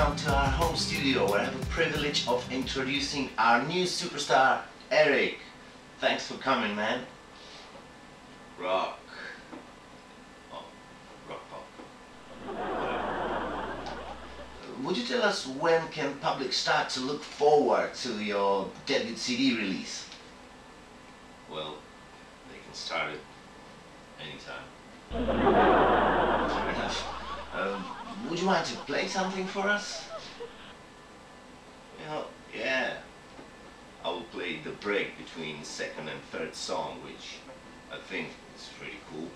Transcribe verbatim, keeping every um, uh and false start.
Welcome to our home studio, where I have the privilege of introducing our new superstar, Eric. Thanks for coming, man. Rock. Oh, rock pop. Would you tell us when can public start to look forward to your debut C D release? Well, they can start it anytime. Fair enough. Um, Would you mind to play something for us? You know, yeah. I will play the break between second and third song, which I think is pretty cool.